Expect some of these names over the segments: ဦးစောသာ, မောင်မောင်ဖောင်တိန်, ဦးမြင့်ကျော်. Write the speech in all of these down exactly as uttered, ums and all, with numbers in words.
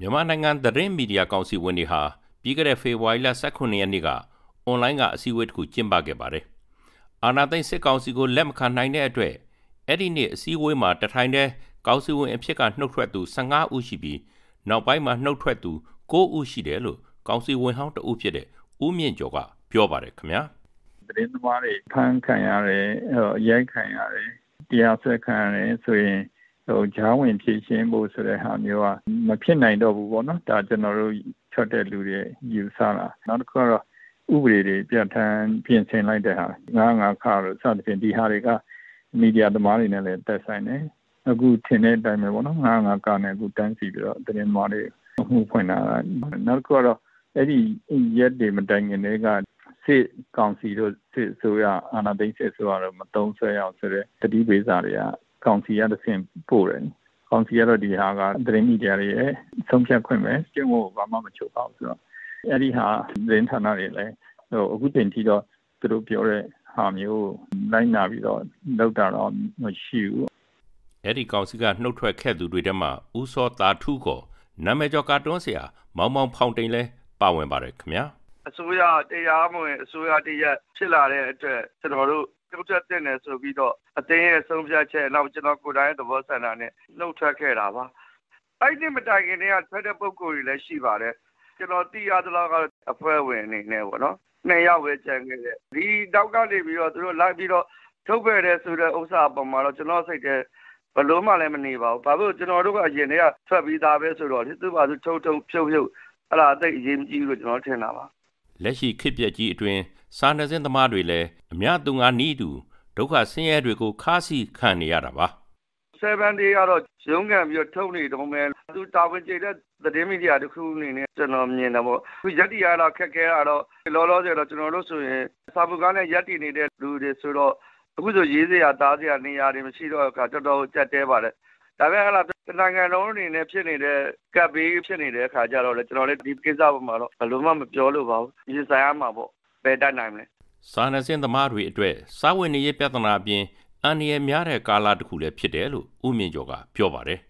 မြန်မာနိုင်ငံသတင်းမီဒီယာကောင်စီဝင်တွေဟာပြီးခဲ့တဲ့ဖေဖော်ဝါရီလ၁၉ရက်နေ့ကအွန်လိုင်းကအစည်းအဝေးတစ်ခုကျင်းပခဲ့ပါတယ်။အာဏာသိမ်းစစ်ကောင်စီကိုလက်မခံနိုင်တဲ့အတွက်အဲ့ဒီနေ့အစည်းအဝေးမှာတထိုင်တဲ့ကောင်စီဝင်အဖြစ်ကနှုတ်ထွက်သူ၁၅ဦးရှိပြီးနောက်ပိုင်းမှာနှုတ်ထွက်သူ၉ဦးရှိတယ်လို့ကောင်စီဝင်ဟောင်းတဦးဖြစ်တဲ့ဦးမြင့်ကျော်ကပြောပါတယ်ခင်ဗျာ။သတင်းသမားတွေဖမ်းခံရတယ်၊ရိုက်ခံရတယ်၊တရားစွဲခံရတယ်ဆိုရင်ဟိုဂျာဝင်ဖြည့်ရှင်းဖို့ဆိုတဲ့ဟာမျိုးကမဖြစ်နိုင်တော့ဘူးပေါ့နော်ဒါကျွန်တော်တို့ထွက်တဲ့လူတွေယူဆတာနောက်တစ်ခါတော့ဥပဒေတွေပြန်ထမ်းပြင်ဆင်လိုက်တဲ့ဟာ၅၅ခါလို့စသဖြင့်ဒီဟာတွေကမီဒီယာသမားတွေနဲ့လည်းတက်ဆိုင်တယ်အခုထင်တဲ့အတိုင်းပဲပေါ့နော်၅၅ခါနဲ့အခုတန်းစီပြီးတော့သတင်းသမားတွေအမှုဖွင့်လာတာနောက်တစ်ခါတော့အဲ့ဒီရက်တွေမတိုင်ခင်တွေကစစ်ကောင်စီတို့စစ်ဆိုရအာဏာသိမ်းစစ်ဆိုရတော့မတုံ့ဆွဲရအောင်ဆိုတဲ့တတိပိစာတွေကကောင်စီရတဲ့ဆင်ပို့တယ်။ကောင်စီရတော့ဒီဟာကသတင်းမီဒီယာတွေရဲ့ဆုံးဖြတ်ခွင့်ပဲ။ကျင်းဖို့ဘာမှမချုပ်ပါဘူးဆိုတော့အဲ့ဒီဟာသတင်းဌာနတွေလည်းဟိုအခုတင်ပြီးတော့သူတို့ပြောတဲ့ဟာမျိုးလိုက်နာပြီးတော့လောက်တာတော့မရှိဘူး။အဲ့ဒီကောင်စီကနှုတ်ထွက်ခဲ့သူတွေထဲမှာဦးစောသာထုကိုနာမည်ကျော်ကာတွန်းဆရာမောင်မောင်ဖောင်တိန်လည်းပါဝင်ပါတယ်ခင်ဗျာ။အစိုးရတရားမဝင်အစိုးရတရားဖြစ်လာတဲ့အတွက်ကျွန်တော်တို့ကျွန်တော်တင်နေဆိုပြီးတော့အတင်းရဲ့ဆုံးဖြတ်ချက်နောက်ကျွန်တော်ကိုယ်တိုင်သဘောဆန္ဒနဲ့လှုပ်ထွက်ခဲ့တာပါအဲ့ဒီမတိုင်ခင်တည်းကထွက်တဲ့ပုံကိုယ်ကြီးလည်းရှိပါတယ်ကျွန်တော်တီးရသလားကအဖွဲ့ဝင်အနေနဲ့ပေါ့နော်နှစ်ယောက်ပဲကြံခဲ့တယ်ဒီတော့ကနေပြီးတော့သူတို့လိုက်ပြီးတော့ထုတ်ပြတယ်ဆိုတဲ့ဥစ္စာအပေါ်မှာတော့ကျွန်တော်စိတ်ထဲဘလို့မှလည်းမနေပါဘူးဘာလို့ကျွန်တော်တို့ကအရင်တည်းကထွက်ပြီးသားပဲဆိုတော့လေသူ့ပါသူထုတ်ထုတ်ဖြုတ်ဖြုတ်အဲ့ဒါအသိအရေးမကြီးလို့ကျွန်တော်ထင်တာပါလက်ရှိခေတ်ပြက်ကြီးအတွင်းစာနယ်ဇင်းသမားတွေလည်းအများသူငါနီးသူဒုက္ခဆင်းရဲတွေကိုခါးစီခံနေရတာပါ7 day ကတော့ရုံးကန်ပြီးတော့ထုတ်နေတော့မယ်သူတာဝန်ကျတဲ့သတင်းမီဒီယာတစ်ခုအနေနဲ့ကျွန်တော်မြင်တာပေါ့အခုရက်တီရတော့ခက်ခဲတာတော့လောလောဆယ်တော့ကျွန်တော်တို့ဆိုရင်စာပုကားနဲ့ရက်တီနေတဲ့လူတွေဆိုတော့အခုဆိုရေးစရာတားစရာနေရာတွေမရှိတော့ခါတော်တော်ကြက်တဲပါတယ်ဒါပေမဲ့ဟလာနိုင်ငံတော်အနေနဲ့ဖြစ်နေတဲ့ကပ်ဘေးဖြစ်နေတဲ့အခါကျတော့လေကျွန်တော်လည်းဒီကိစ္စပေါ်မှာတော့ဘယ်လိုမှမပြောလို့ပါဘူးရင်ဆိုင်ရမှာပေါ့ဘယ်တတ်နိုင်မလဲစာနယ်ဇင်းသမားတွေအတွက်စာဝင်နေရေးပြဿနာအပြင်အန္တရာယ်များတဲ့ကာလတစ်ခုလည်းဖြစ်တယ်လို့ဦးမြင့်ကျော်ကပြောပါတယ်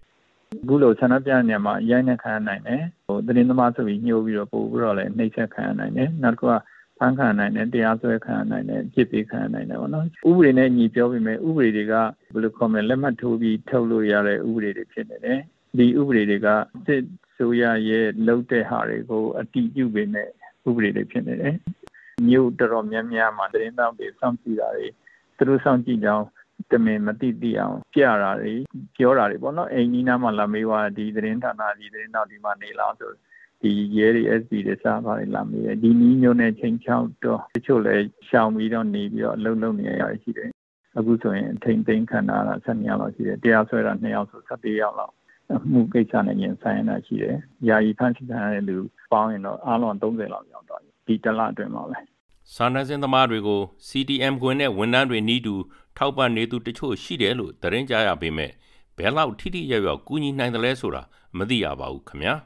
အခုလို့ဆန္ဒပြနေမှာအရင်နဲ့ခံရနိုင်တယ်ဟိုသတင်းသမားဆိုပြီးညှိုးပြီးတော့ပို့ပြီးတော့လည်းနှိပ်စက်ခံရနိုင်တယ်နောက်တစ်ခုကဖမ်းခံရနိုင်တယ်တရားစွဲခံရနိုင်တယ်ပြစ်ပေးခံရနိုင်တယ်ပေါ့နော်ဥပဒေနဲ့ညီပြောပြီးမယ်ဥပဒေတွေကဘယ်လိုခေါ်မလဲလက်မှတ်ထိုးပြီးထုတ်လို့ရတဲ့ဥပဒေတွေဖြစ်နေတယ်ဒီဥပဒေတွေကစစ်ဆိုရရဲ့လုပ်တဲ့ဟာတွေကိုအတည်ပြုပေးမယ်ဥပဒေတွေဖြစ်နေတယ်မြို့တော်တော်များများမှာသတင်းတောင်းတွေစောင့်ကြည့်တာတွေသူတို့စောင့်ကြည့်ကြောင်းတမင်မတိတိအောင်ပြတာတွေပြောတာတွေပေါ့နော်အိမ်ကြီးနားမှာလာမေးွားဒီသတင်းဌာနဒီသတင်းတောင်းဒီမှာနေလားဆိုဒီရဲတွေ S P တွေစားပါလာမေးတယ်ဒီနီးမျိုးနဲ့ချိန်ချောက်တော့တချို့လည်းရှောင်ပြီးတော့နေပြီးတော့လှုပ်လှုပ်နေရရှိတယ်အခုဆိုရင်ထိန်သိမ်းခံတာဆန်းရလောက်ရှိတယ်တရားစွဲတာနှစ်ယောက်ဆို၁၄ယောက်လောက်မှုကိစ္စနဲ့ရင်ဆိုင်ရရှိတယ်ယာယီဖမ်းဆီးခံရတဲ့လူပေါင်းရင်တော့အားလုံး၃၀လောက်ရောက်သွားပြီဒီတလအတွင်းမှာပဲစာနယ်ဇင်းသမားတွေကို C D M ကွင်းနဲ့ဝန်ထမ်းတွေနီးတူထောက်ပံ့နေသူတချို့ရှိတယ်လို့သတင်းကြားရပေမဲ့ဘယ်လောက်ထိထိရောက်ရောက်ကူညီနိုင်တယ်လဲဆိုတာမသိရပါဘူးခင်ဗျာ